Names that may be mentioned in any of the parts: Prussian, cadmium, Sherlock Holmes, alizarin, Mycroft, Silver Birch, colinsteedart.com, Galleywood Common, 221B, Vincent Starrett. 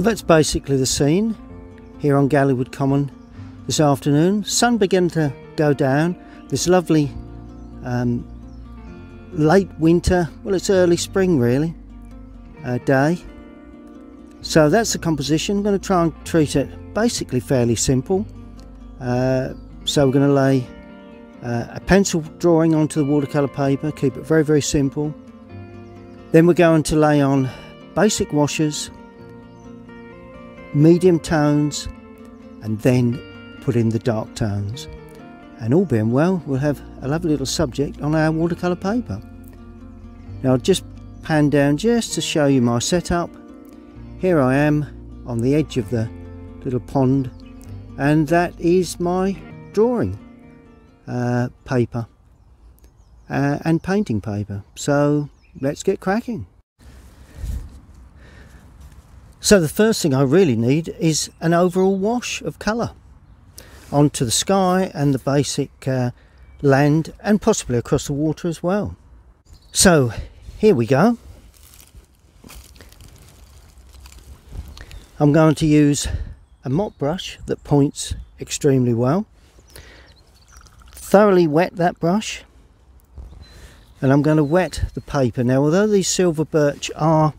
Well, that's basically the scene here on Galleywood Common this afternoon. Sun began to go down. This lovely late winter, well, it's early spring really, day. So that's the composition. I'm going to try and treat it basically fairly simple. So we're going to lay a pencil drawing onto the watercolour paper, keep it very, very simple. Then we're going to lay on basic washes, medium tones, and then put in the dark tones. And all being well, we'll have a lovely little subject on our watercolour paper. Now I'll just pan down just to show you my setup. Here I am on the edge of the little pond, and that is my drawing paper and painting paper. So let's get cracking. So the first thing I really need is an overall wash of colour onto the sky and the basic land, and possibly across the water as well. So here we go. I'm going to use a mop brush that points extremely well. Thoroughly wet that brush, and I'm going to wet the paper. Now, although these Silver Birch are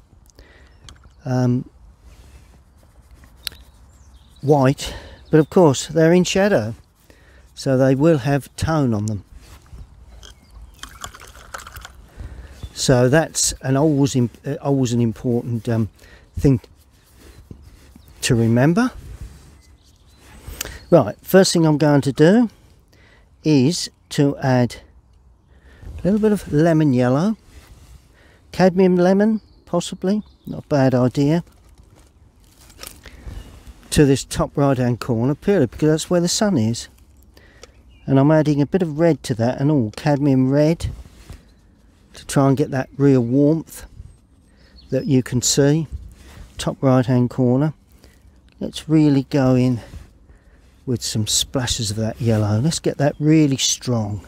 white, but of course they're in shadow, so they will have tone on them. So that's always an important thing to remember. Right, first thing I'm going to do is to add a little bit of lemon yellow, cadmium lemon possibly, not a bad idea, to this top right hand corner, purely because that's where the sun is. And I'm adding a bit of red to that, and all cadmium red, to try and get that real warmth that you can see, top right hand corner. Let's really go in with some splashes of that yellow. Let's get that really strong.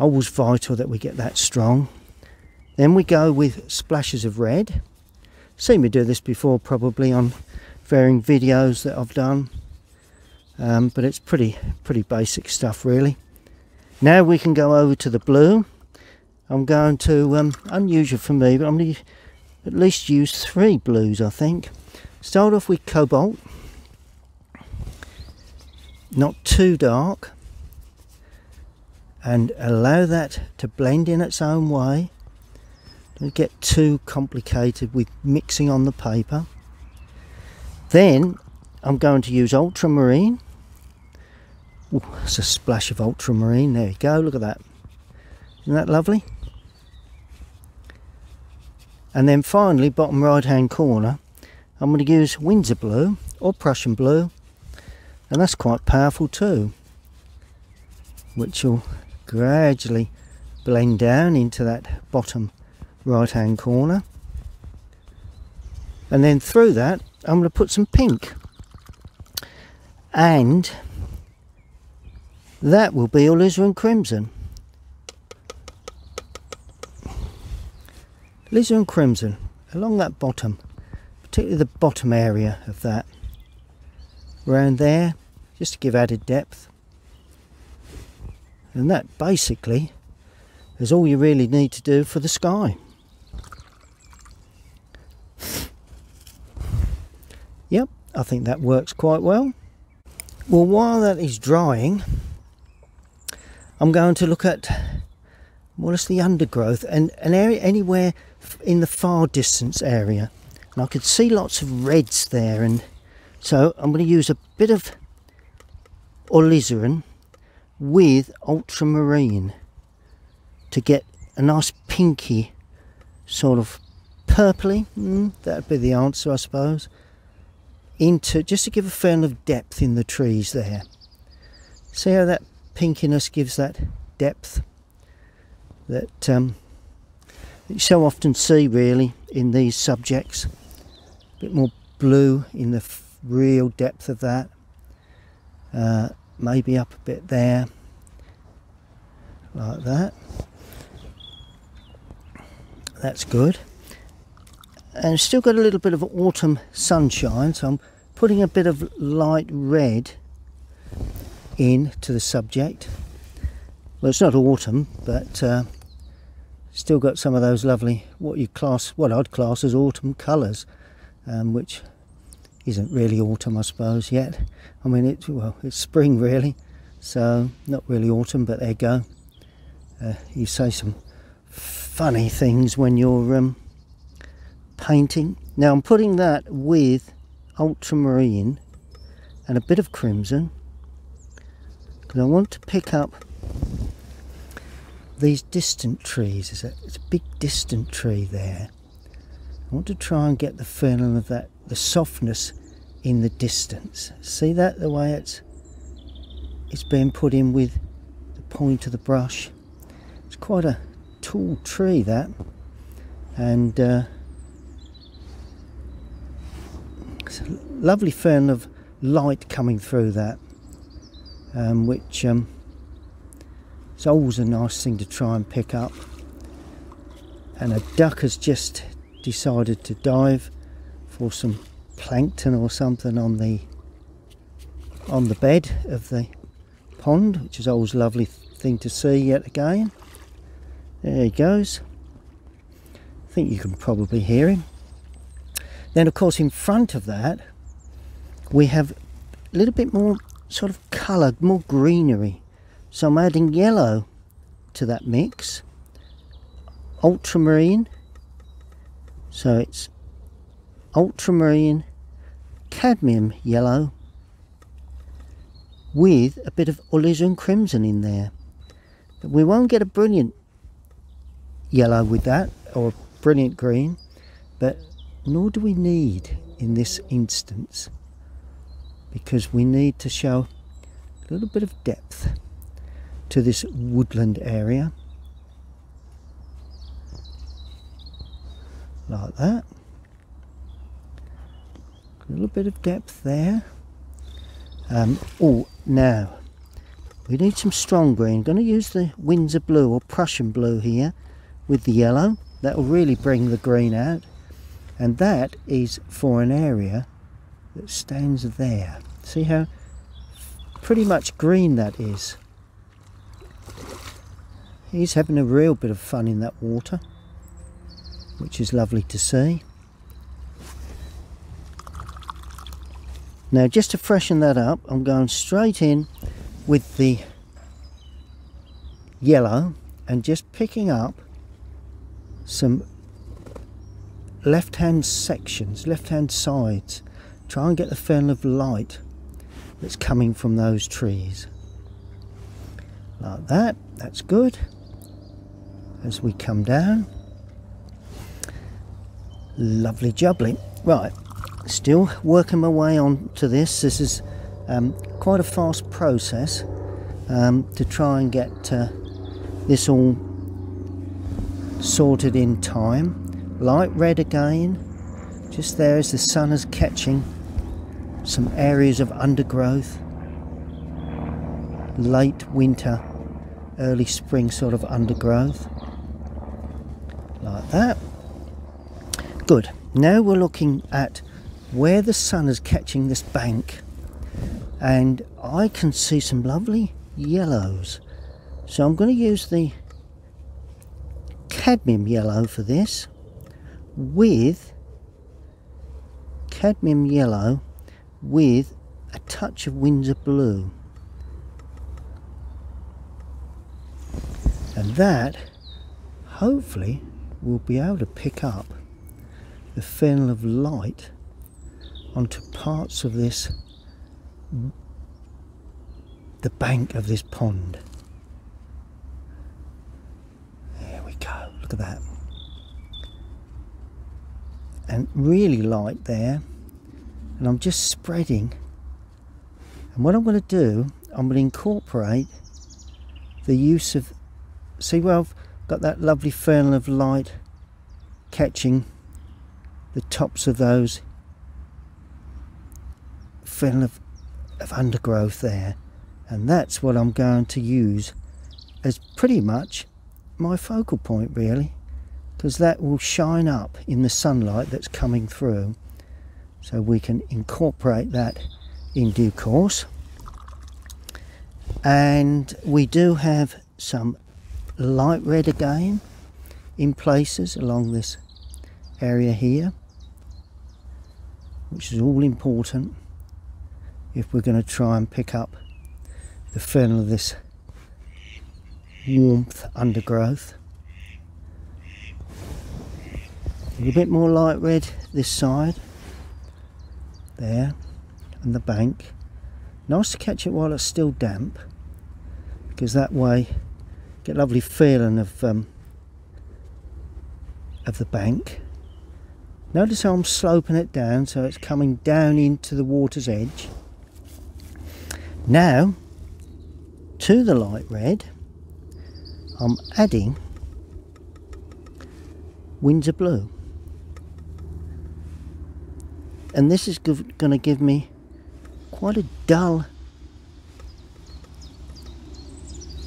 Always vital that we get that strong. Then we go with splashes of red. Seen me do this before probably on varying videos that I've done, but it's pretty basic stuff really. Now we can go over to the blue. I'm going to, unusual for me, but I'm going to at least use three blues I think. Start off with cobalt, not too dark, and allow that to blend in its own way. Don't get too complicated with mixing on the paper. Then I'm going to use ultramarine. Ooh, that's a splash of ultramarine. There you go, look at that. Isn't that lovely? And then finally, bottom right hand corner, I'm going to use Windsor blue or Prussian blue, and that's quite powerful too, which will gradually blend down into that bottom right hand corner. And then through that I'm going to put some pink, and that will be alizarin crimson. Alizarin crimson along that bottom, particularly the bottom area of that, around there, just to give added depth. And that basically is all you really need to do for the sky. Yep, I think that works quite well. Well, while that is drying, I'm going to look at more or less the undergrowth and an area anywhere in the far distance area. And I could see lots of reds there, and so I'm going to use a bit of alizarin with ultramarine to get a nice pinky, sort of purpley, that'd be the answer I suppose, into, just to give a feel of depth in the trees there. See how that pinkiness gives that depth that you so often see really in these subjects. A bit more blue in the real depth of that, maybe up a bit there like that. That's good. and I've still got a little bit of autumn sunshine, so I'm putting a bit of light red in to the subject. Well, it's not autumn, but still got some of those lovely what I'd class as autumn colours, which isn't really autumn, I suppose, yet. I mean, it's spring really, so not really autumn, but there you go. You say some funny things when you're painting. Now I'm putting that with ultramarine and a bit of crimson, because I want to pick up these distant trees. It's a big distant tree there. I want to try and get the feeling of that, the softness in the distance. See that, the way it's being put in with the point of the brush. It's quite a tall tree, that, and it's a lovely feeling of light coming through that, which it's always a nice thing to try and pick up. And a duck has just decided to dive for some plankton or something on the bed of the pond, which is always a lovely thing to see yet again. There he goes. I think you can probably hear him. Then of course in front of that we have a little bit more sort of coloured, more greenery. So I'm adding yellow to that mix, ultramarine, so it's ultramarine, cadmium yellow with a bit of alizarin crimson in there. But we won't get a brilliant yellow with that, or a brilliant green, but nor do we need in this instance, because we need to show a little bit of depth to this woodland area, like that. A little bit of depth there. Oh, now we need some strong green. I'm going to use the Windsor blue or Prussian blue here with the yellow. That will really bring the green out, and that is for an area that stands there. See how pretty much green that is. He's having a real bit of fun in that water, which is lovely to see. Now just to freshen that up, I'm going straight in with the yellow and just picking up some left-hand sections, left-hand sides. Try and get the feeling of light that's coming from those trees. Like that, that's good. As we come down, lovely jubbly. Right, still working my way on to this. This is quite a fast process to try and get this all sorted in time. Light red again, just there as the sun is catching some areas of undergrowth. Late winter, early spring sort of undergrowth, like that. Good, now we're looking at where the sun is catching this bank, and I can see some lovely yellows. So I'm going to use the cadmium yellow for this, with cadmium yellow with a touch of Windsor blue, and that hopefully we'll be able to pick up the feeling of light onto parts of this, the bank of this pond. There we go, look at that. And really light there, and I'm just spreading. And what I'm going to do, I'm going to incorporate the use of, see where I've got that lovely feeling of light catching the tops of those, feeling of undergrowth there, and that's what I'm going to use as pretty much my focal point really because that will shine up in the sunlight that's coming through. So we can incorporate that in due course. And we do have some light red again in places along this area here, which is all important if we're going to try and pick up the fennel of this warmth undergrowth. A little bit more light red this side there on the bank. Nice to catch it while it's still damp, because that way get a lovely feeling of the bank. Notice how I'm sloping it down, so it's coming down into the water's edge. Now to the light red I'm adding Windsor Blue, and this is going to give me quite a dull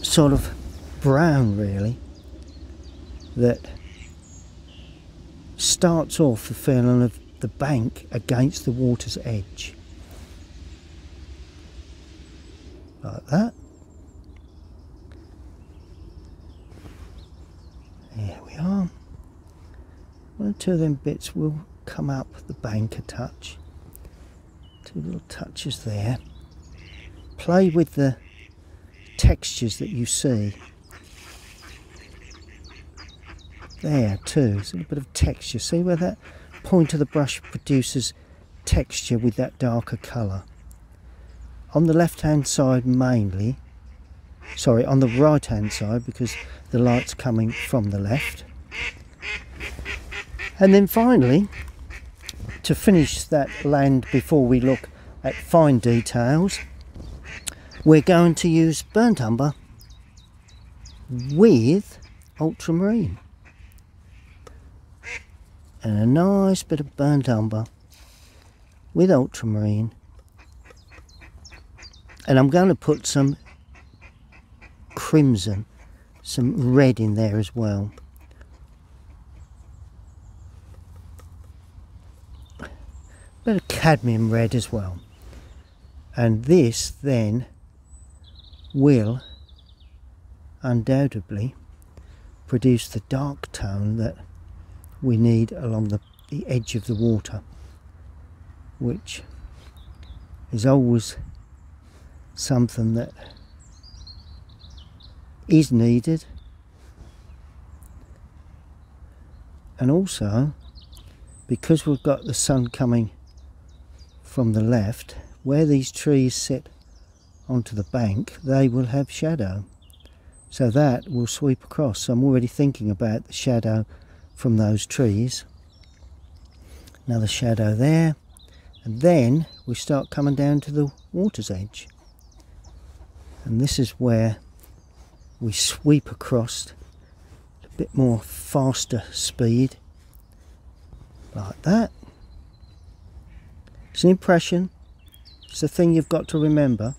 sort of brown really, that starts off the feeling of the bank against the water's edge, like that. There we are. One or two of them bits will come up the bank a touch. Two little touches there. Play with the textures that you see. There too, it's a little bit of texture. See where that point of the brush produces texture with that darker colour. On the left hand side mainly, sorry, on the right hand side, because the light's coming from the left. And then finally, to finish that land before we look at fine details, we're going to use burnt umber with ultramarine. And a nice bit of burnt umber with ultramarine. And I'm going to put some crimson, some red in there as well. A bit of cadmium red as well. And this then will undoubtedly produce the dark tone that we need along the edge of the water, which is always something that is needed, and also because we've got the sun coming from the left, where these trees sit onto the bank they will have shadow, so that will sweep across. So I'm already thinking about the shadow from those trees. Another shadow there, and then we start coming down to the water's edge, and this is where we sweep across a bit more faster speed, like that. It's an impression, it's the thing you've got to remember,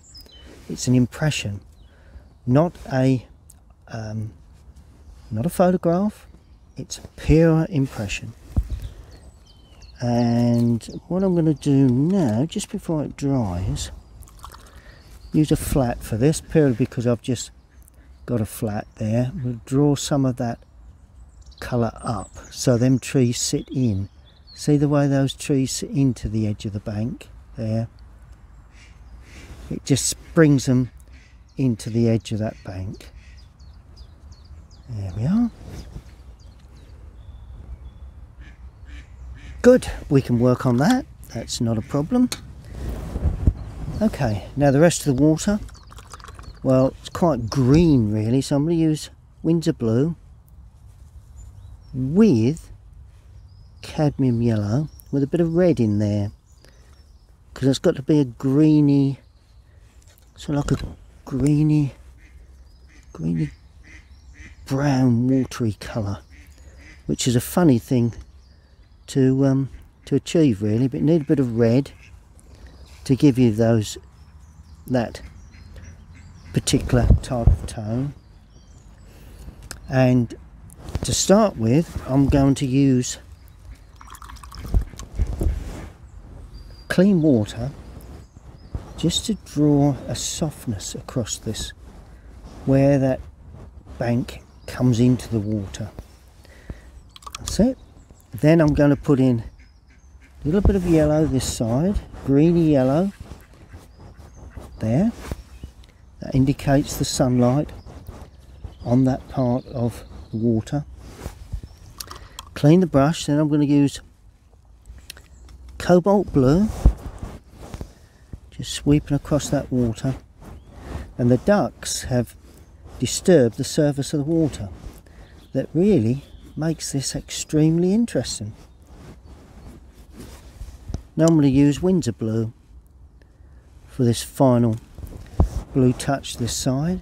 it's an impression, not a photograph. It's a pure impression. And what I'm going to do now, just before it dries, use a flat for this, purely because I've just got a flat there. We'll draw some of that colour up so them trees sit in. See the way those trees sit into the edge of the bank there? It just brings them into the edge of that bank. There we are. Good, we can work on that, that's not a problem. Okay, now the rest of the water, well, it's quite green really, so I'm going to use Windsor Blue with cadmium yellow with a bit of red in there, because it's got to be a greeny, sort of like a greeny brown watery colour, which is a funny thing to achieve really, but you need a bit of red to give you those, that particular type of tone. And To start with, I'm going to use clean water just to draw a softness across this, where that bank comes into the water. That's it. Then I'm going to put in a little bit of yellow this side, greeny yellow there. That indicates the sunlight on that part of the water. Clean the brush. Then I'm going to use cobalt blue, just sweeping across that water. And the ducks have disturbed the surface of the water. That really makes this extremely interesting. Now I'm going to use Windsor blue for this final blue touch this side.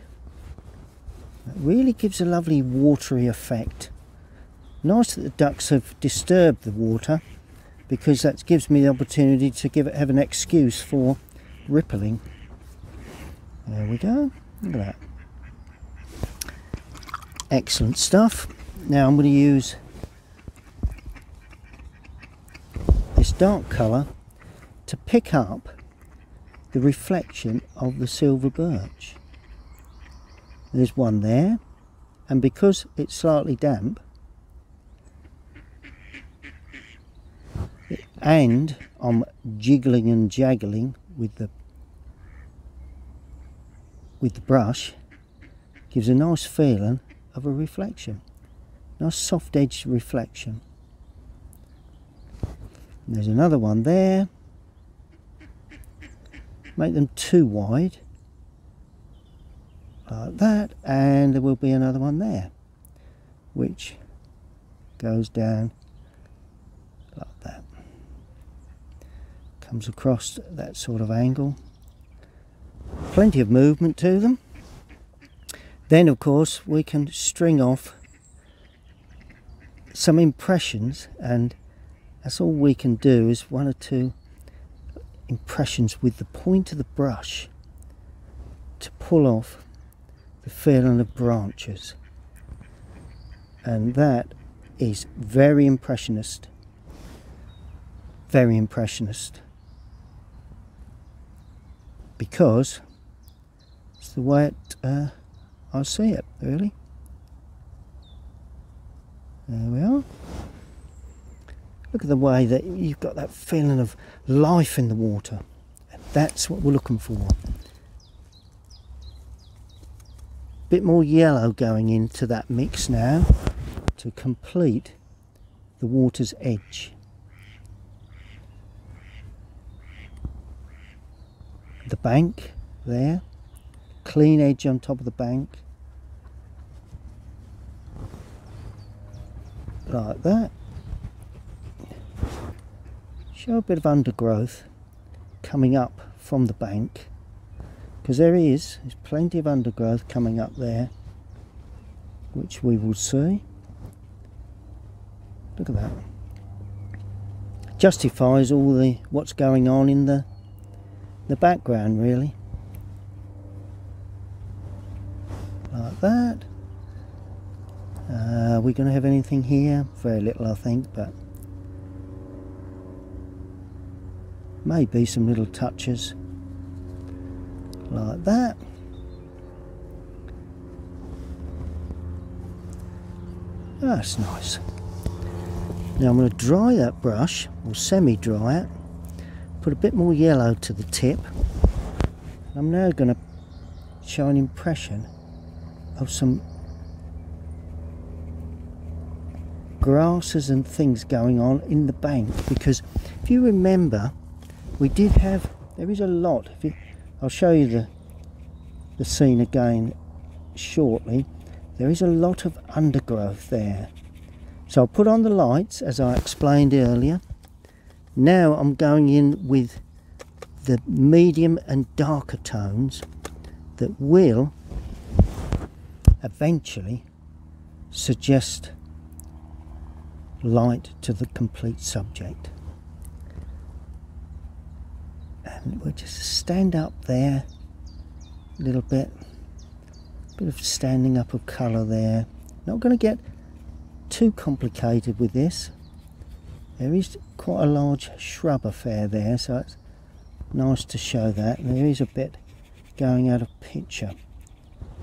That really gives a lovely watery effect. Nice that the ducks have disturbed the water, because that gives me the opportunity to have an excuse for rippling. There we go, look at that. Excellent stuff. Now I'm going to use this dark colour to pick up the reflection of the silver birch. There's one there, and because it's slightly damp and I'm jiggling and jaggling with the brush, gives a nice feeling of a reflection. Nice soft edged reflection. And there's another one there. Make them too wide, like that, and there will be another one there, which goes down like that. Comes across that sort of angle. Plenty of movement to them. Then of course we can string off some impressions, and that's all we can do is one or two impressions with the point of the brush to pull off the feeling of branches, and that is very impressionist, very impressionist, because it's the way it I see it really. There we are. Look at the way that you've got that feeling of life in the water. And that's what we're looking for. Bit more yellow going into that mix now to complete the water's edge. The bank there, clean edge on top of the bank. Like that. Show a bit of undergrowth coming up from the bank, because there's plenty of undergrowth coming up there, which we will see. Look at that. Justifies all the what's going on in the background really. Like that. Are we going to have anything here? Very little, I think, but maybe some little touches like that. That's nice. Now I'm going to dry that brush, or semi-dry it, put a bit more yellow to the tip. I'm now going to show an impression of some grasses and things going on in the bank, because if you remember, we did have, there is a lot, I'll show you the scene again shortly. There is a lot of undergrowth there. So I'll put on the lights as I explained earlier. Now I'm going in with the medium and darker tones that will eventually suggest light to the complete subject. And we'll just stand up there a little bit of standing up of colour there. Not going to get too complicated with this. There is quite a large shrub affair there, so it's nice to show that. There is a bit going out of picture.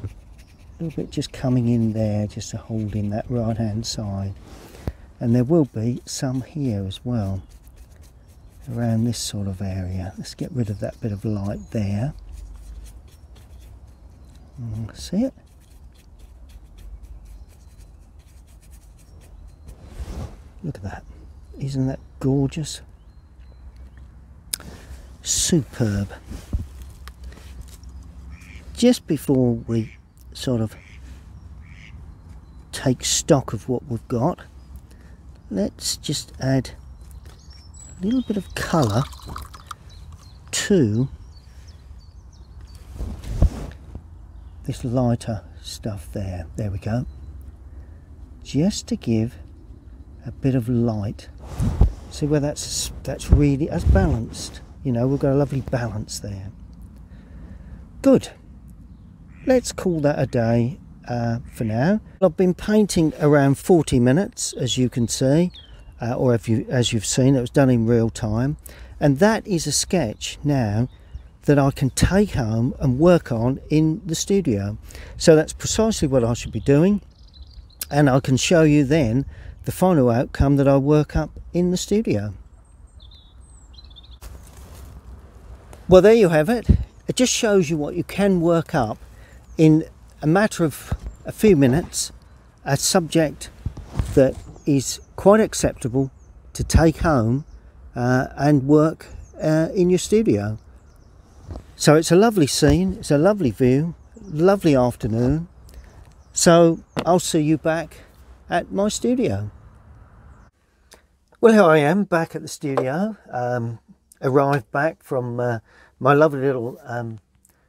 A little bit just coming in there, just to hold in that right hand side. And there will be some here as well, around this sort of area. Let's get rid of that bit of light there. See it? Look at that. Isn't that gorgeous? Superb. Just before we sort of take stock of what we've got, let's just add a little bit of colour to this lighter stuff there. There we go. Just to give a bit of light. See where that's really, that's balanced. You know, we've got a lovely balance there. Good. Let's call that a day for now. I've been painting around 40 minutes, as you can see, or as you've seen, it was done in real time. And that is a sketch now that I can take home and work on in the studio. So that's precisely what I should be doing. And I can show you then the final outcome that I work up in the studio. Well, there you have it. It just shows you what you can work up in a matter of a few minutes, a subject that is quite acceptable to take home and work in your studio. So it's a lovely scene, it's a lovely view, lovely afternoon. So I'll see you back at my studio. Well, here I am back at the studio, arrived back from my lovely little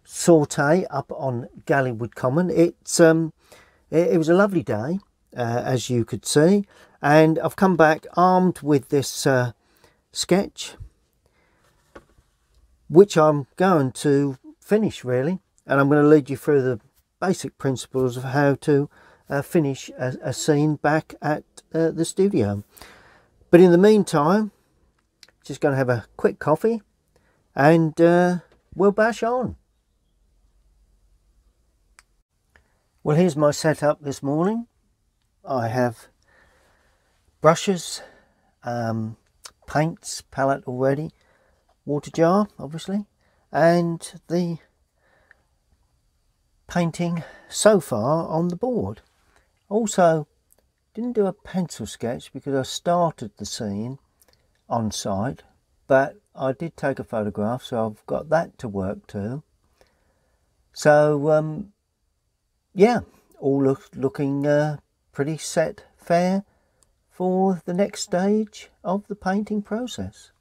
saute up on Galleywood Common. It was a lovely day, as you could see, and I've come back armed with this sketch, which I'm going to finish really, and I'm going to lead you through the basic principles of how to finish a scene back at the studio. But in the meantime, just going to have a quick coffee and we'll bash on. Well, here's my setup this morning. I have brushes, paints, palette already, water jar obviously, and the painting so far on the board. Also, didn't do a pencil sketch because I started the scene on site, but I did take a photograph, so I've got that to work to. So yeah, all looking pretty set fair for the next stage of the painting process.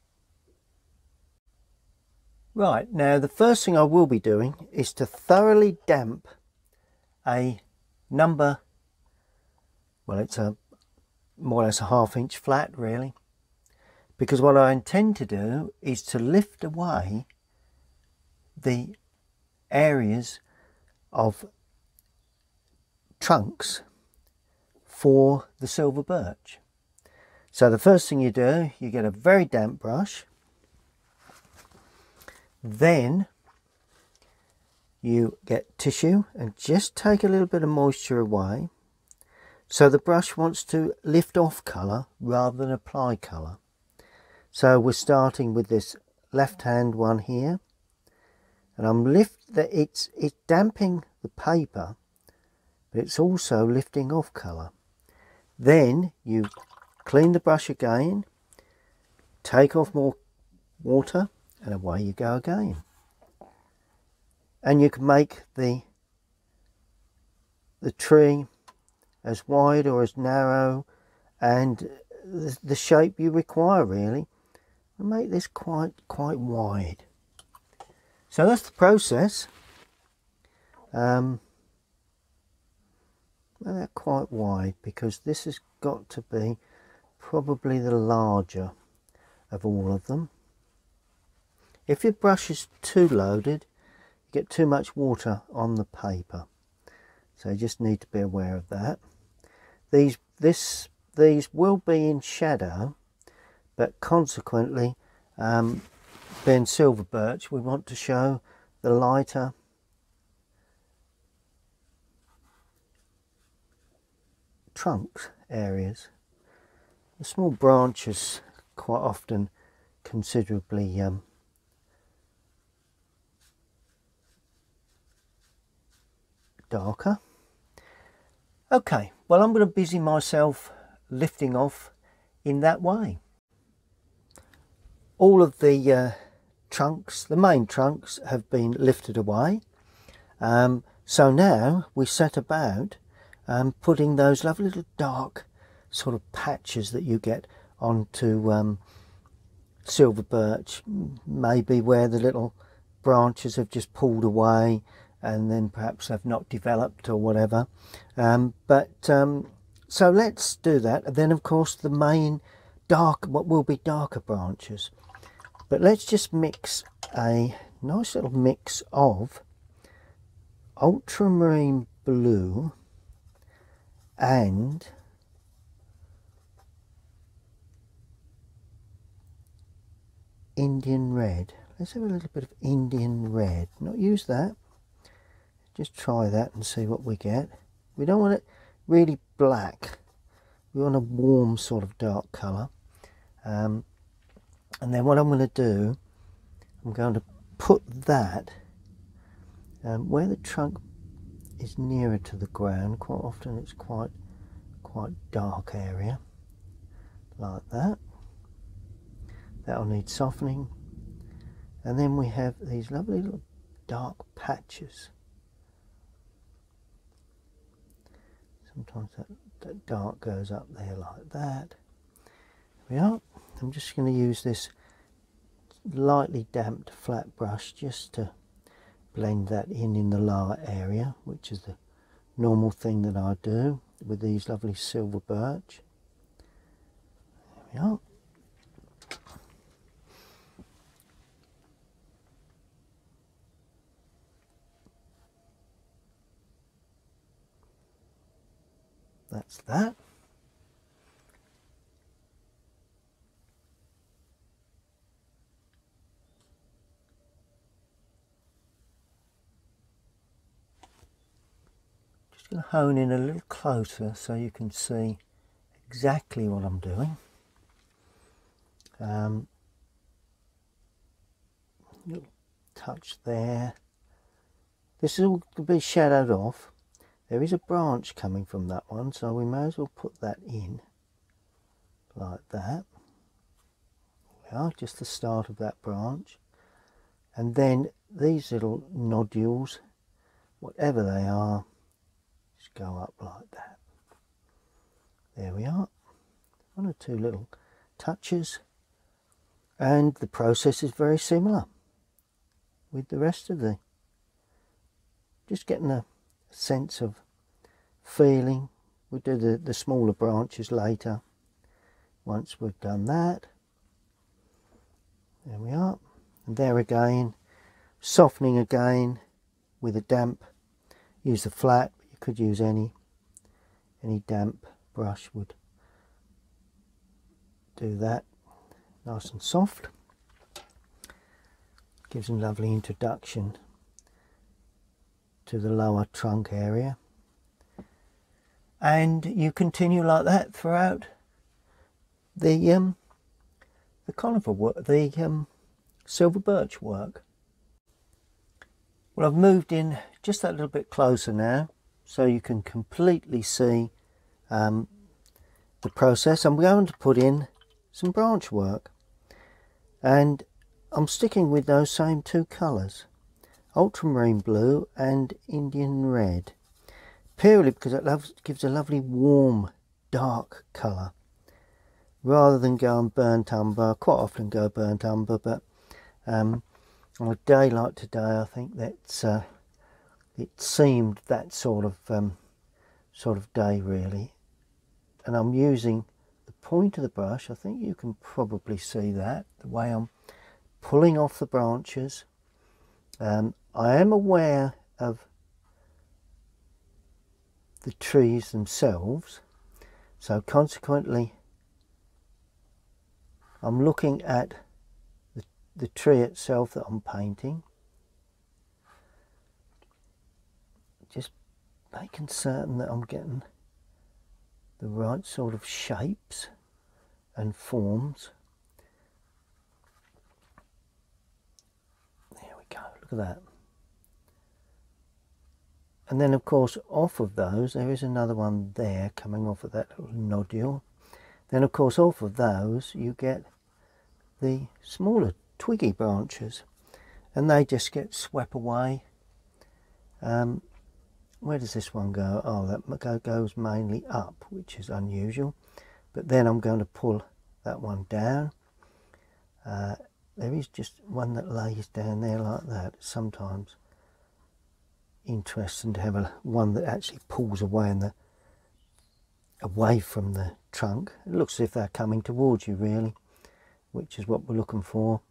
Right, now the first thing I will be doing is to thoroughly damp a number, well, it's a more or less a ½ inch flat really, because what I intend to do is to lift away the areas of trunks for the silver birch. So the first thing you do, you get a very damp brush, then you get tissue and just take a little bit of moisture away, so the brush wants to lift off colour rather than apply colour. So we're starting with this left hand one here, and I'm it's damping the paper, but it's also lifting off colour. Then you clean the brush again, take off more water, and away you go again. And you can make the tree as wide or as narrow and the shape you require really. And make this quite wide. So that's the process. And they're quite wide because this has got to be probably the larger of all of them. If your brush is too loaded, you get too much water on the paper. So you just need to be aware of that. This these will be in shadow, but consequently being silver birch, we want to show the lighter trunks areas. The small branches quite often considerably darker. Okay, well, I'm going to busy myself lifting off in that way. All of the trunks, the main trunks, have been lifted away. So now we set about putting those lovely little dark sort of patches that you get onto silver birch, maybe where the little branches have just pulled away and then perhaps have not developed or whatever. So let's do that. And then, of course, the main dark, what will be darker branches. But let's just mix a nice little mix of ultramarine blue and Indian red. Let's have a little bit of Indian red. Not use that. Just try that and see what we get. We don't want it really black. We want a warm sort of dark colour. And then what I'm going to do, I'm going to put that where the trunk is nearer to the ground. Quite often it's quite dark area, like that. That'll need softening. And then we have these lovely little dark patches. Sometimes that dark goes up there like that. There we are. I'm just going to use this lightly damped flat brush just to blend that in the lower area, which is the normal thing that I do with these lovely silver birch. There we are. That's that. Just going to hone in a little closer so you can see exactly what I'm doing. Little touch there. This is all going to be shadowed off. There is a branch coming from that one, so we may as well put that in like that. There we are, just the start of that branch. And then these little nodules, whatever they are, just go up like that. There we are. One or two little touches. And the process is very similar with the rest of the... Just getting a sense of feeling. We do the smaller branches later once we've done that. There we are, and there again, softening again with a damp. Use the flat, but you could use any damp brush would do that. Nice and soft, gives a lovely introduction to the lower trunk area, and you continue like that throughout the conifer work, the silver birch work. Well, I've moved in just that little bit closer now, so you can completely see the process. I'm going to put in some branch work, and I'm sticking with those same two colours. Ultramarine blue and Indian red, purely because it gives a lovely warm dark colour rather than going burnt umber. Quite often go burnt umber, but on a day like today, I think that's it seemed that sort of day really. And I'm using the point of the brush. I think you can probably see that the way I'm pulling off the branches. I am aware of the trees themselves, So consequently, I'm looking at the tree itself that I'm painting, just making certain that I'm getting the right sort of shapes and forms. There we go, look at that. And then of course off of those there is another one there coming off of that little nodule. Then of course off of those you get the smaller twiggy branches, and they just get swept away. Where does this one go? Oh, that goes mainly up, which is unusual. But then I'm going to pull that one down. There is just one that lays down there like that. It's sometimes interesting to have one that actually pulls away away from the trunk. It looks as if they're coming towards you really, which is what we're looking for.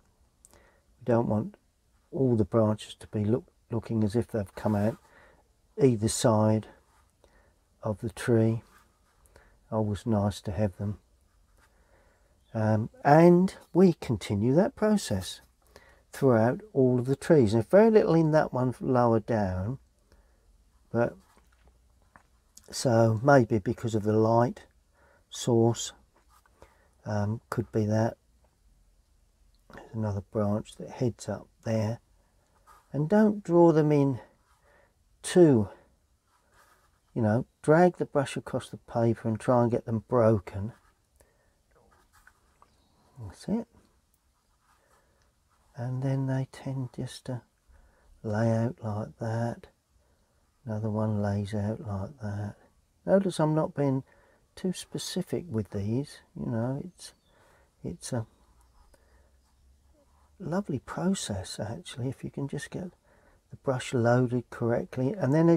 We don't want all the branches to be looking as if they've come out either side of the tree. Always nice to have them. And we continue that process throughout all of the trees. There's very little in that one lower down, but so maybe because of the light source, could be that. There's another branch that heads up there, and don't draw them in too, you know, drag the brush across the paper and try and get them broken. That's it. And then they tend just to lay out like that. Another one lays out like that. Notice I'm not being too specific with these. You know, it's a lovely process actually, if you can just get the brush loaded correctly. And then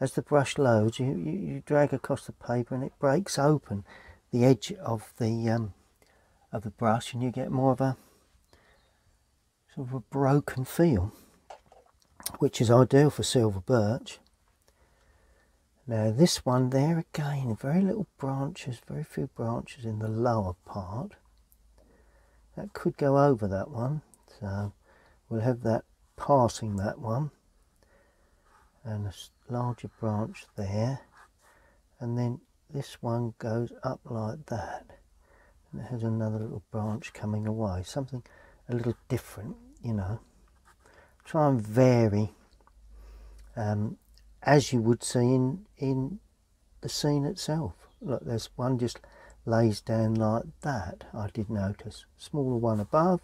as the brush loads, you drag across the paper and it breaks open the edge of the brush, and you get more of a sort of a broken feel, which is ideal for silver birch. Now this one there again, very little branches, very few branches in the lower part. That could go over that one, so we'll have that passing that one, and a larger branch there, and then this one goes up like that, and it has another little branch coming away. Something a little different, you know. Try and vary, as you would see in the scene itself. Look, there's one just lays down like that, I did notice. Smaller one above,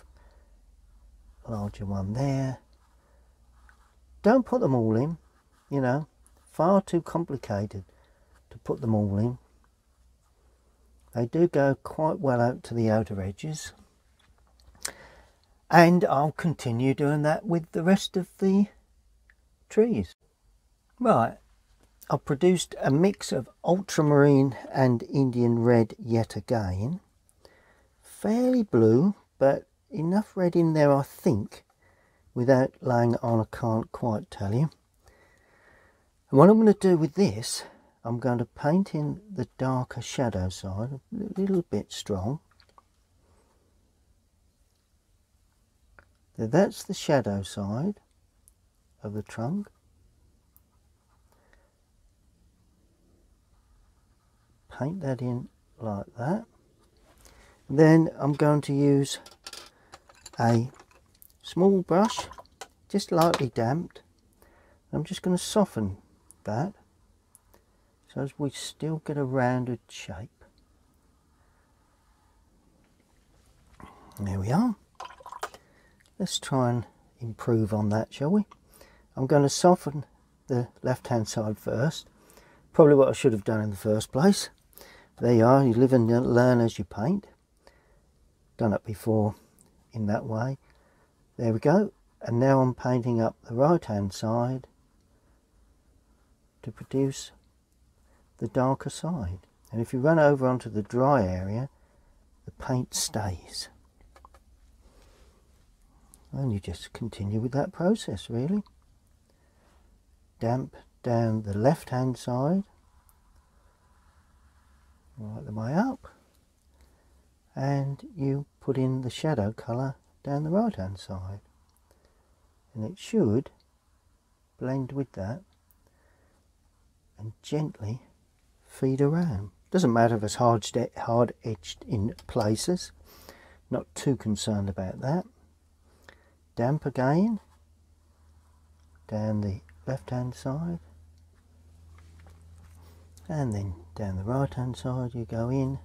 larger one there. Don't put them all in, you know, far too complicated to put them all in. They do go quite well out to the outer edges. And I'll continue doing that with the rest of the trees. Right, I've produced a mix of ultramarine and Indian red yet again. Fairly blue, but enough red in there, I think, without laying it on, I can't quite tell you. And what I'm going to do with this, I'm going to paint in the darker shadow side, a little bit strong. Now that's the shadow side of the trunk. Paint that in like that. And then I'm going to use a small brush, just lightly damped. I'm just going to soften that so as we still get a rounded shape. And there we are. Let's try and improve on that, shall we? I'm going to soften the left-hand side first. Probably what I should have done in the first place. There you are, you live and learn as you paint. Done it before in that way. There we go. And now I'm painting up the right-hand side to produce the darker side. And if you run over onto the dry area, the paint stays. And you just continue with that process really. Damp down the left hand side, right the way up, and you put in the shadow colour down the right hand side, and it should blend with that and gently feed around. Doesn't matter if it's hard edged in places, not too concerned about that. Damp again down the left hand side, and then down the right hand side you go in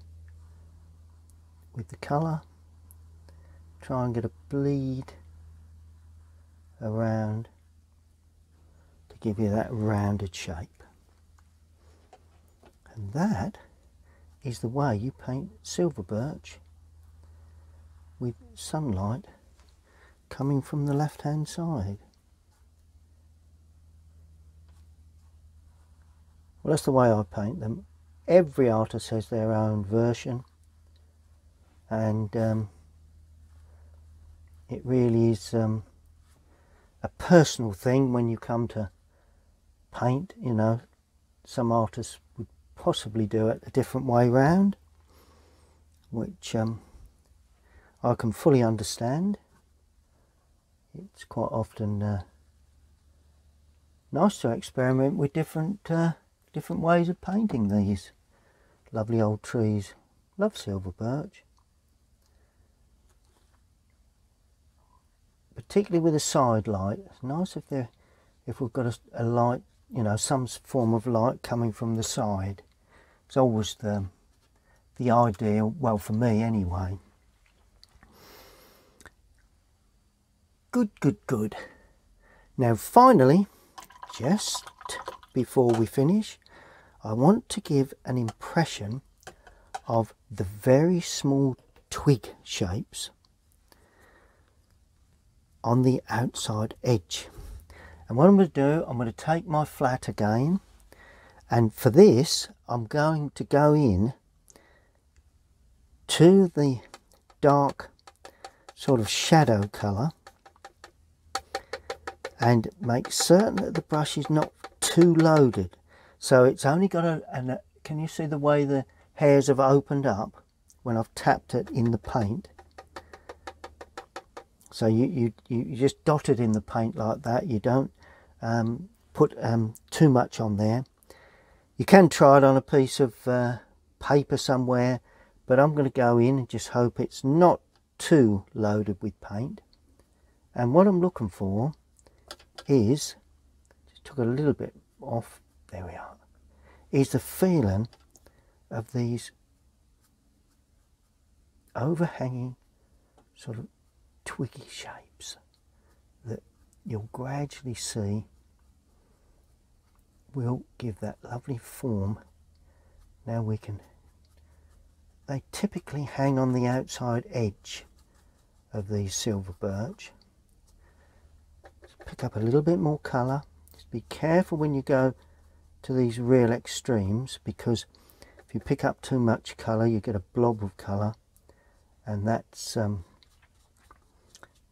with the colour. Try and get a bleed around to give you that rounded shape. And that is the way you paint silver birch with sunlight coming from the left hand side. Well, that's the way I paint them. Every artist has their own version, and it really is a personal thing when you come to paint. You know, some artists would possibly do it a different way round, which I can fully understand. It's quite often nice to experiment with different ways of painting these lovely old trees. Love silver birch, particularly with a side light. It's nice if we've got a light, you know, some form of light coming from the side. It's always the ideal, well, for me anyway. Good. Now finally, just before we finish, I want to give an impression of the very small twig shapes on the outside edge. And what I'm going to do, I'm going to take my flat again, and for this I'm going to go in to the dark sort of shadow colour and make certain that the brush is not too loaded. So it's only got a can you see the way the hairs have opened up when I've tapped it in the paint? So you just dot it in the paint like that. You don't put too much on there. You can try it on a piece of paper somewhere, but I'm going to go in and just hope it's not too loaded with paint. And what I'm looking for is, just took a little bit off, there we are, is the feeling of these overhanging sort of twiggy shapes that you'll gradually see will give that lovely form. Now we can, they typically hang on the outside edge of these silver birch. Let's pick up a little bit more colour. Just be careful when you go to these real extremes, because if you pick up too much colour you get a blob of colour, and that's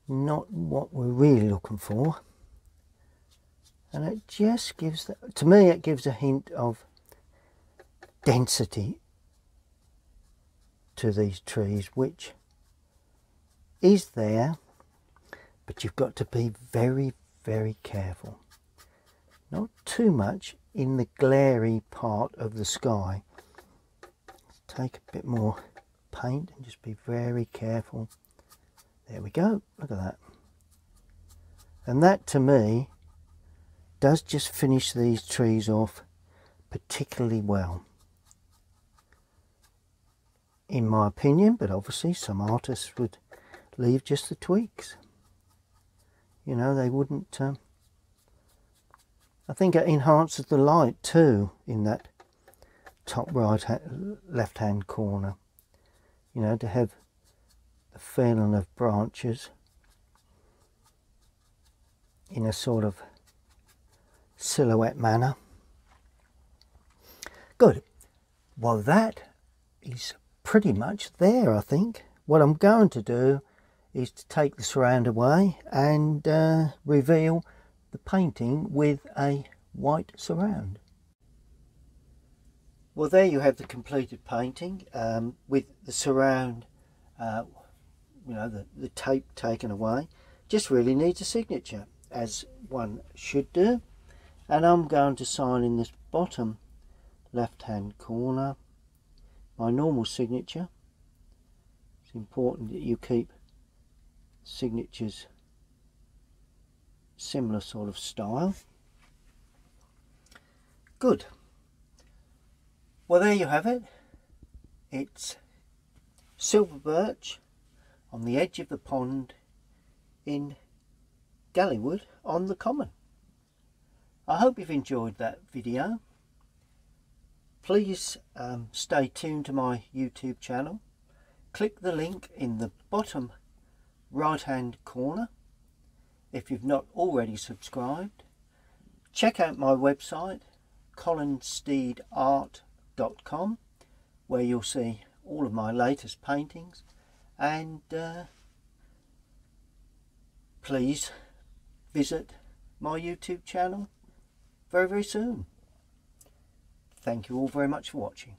not what we're really looking for. And it just gives the, to me it gives a hint of density to these trees, which is there, but you've got to be very, very careful. Not too much in the glary part of the sky. Let's take a bit more paint and just be very careful. There we go, look at that. And that to me does just finish these trees off particularly well, in my opinion. But obviously some artists would leave just the twigs. You know, they wouldn't. I think it enhances the light too in that top left hand corner, you know, to have the feeling of branches in a sort of silhouette manner. Good. Well, that is pretty much there, I think. What I'm going to do is to take the surround away and reveal the painting with a white surround. Well, there you have the completed painting with the surround, the tape taken away. Just really needs a signature, as one should do. And I'm going to sign in this bottom left-hand corner my normal signature. It's important that you keep signatures similar sort of style. Good. Well, there you have it. It's Silver Birch on the edge of the pond in Gallywood on the Common. I hope you've enjoyed that video. Please stay tuned to my YouTube channel. Click the link in the bottom right hand corner if you've not already subscribed. Check out my website, colinsteedart.com, where you'll see all of my latest paintings, and please visit my YouTube channel very, very soon. Thank you all very much for watching.